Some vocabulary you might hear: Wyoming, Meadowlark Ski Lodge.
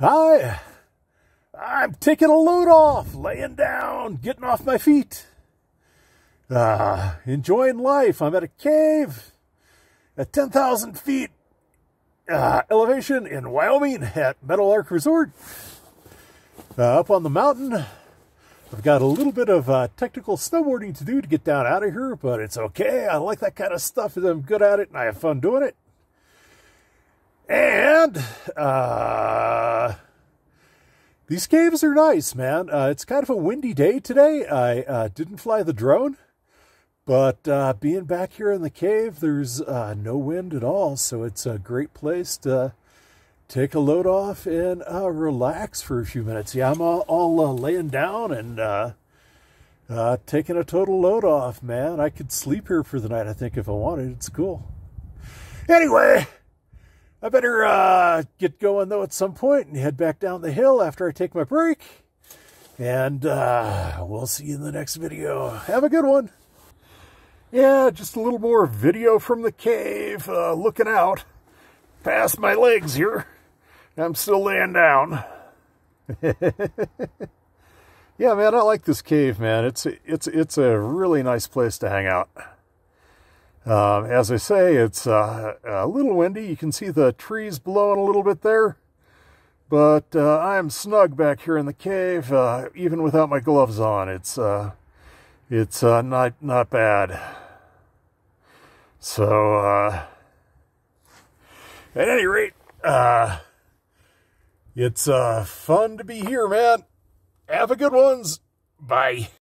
I'm taking a load off, laying down, getting off my feet, enjoying life. I'm at a cave at 10,000 feet elevation in Wyoming at Meadowlark Resort. Up on the mountain, I've got a little bit of technical snowboarding to do to get down out of here, but it's okay. I like that kind of stuff, and I'm good at it, and I have fun doing it. And these caves are nice, man. It's kind of a windy day today. I didn't fly the drone, but being back here in the cave, there's no wind at all, so it's a great place to take a load off and relax for a few minutes. Yeah, I'm all laying down and taking a total load off, man. I could sleep here for the night, I think, if I wanted. It's cool. Anyway, I better get going, though, at some point and head back down the hill after I take my break. And we'll see you in the next video. Have a good one. Yeah, just a little more video from the cave, looking out past my legs here. I'm still laying down. Yeah, man, I like this cave, man. It's a really nice place to hang out. As I say, it's a little windy. You can see the trees blowing a little bit there, but I'm snug back here in the cave, even without my gloves on. It's not bad. So at any rate, it's fun to be here, man. Have a good ones. Bye.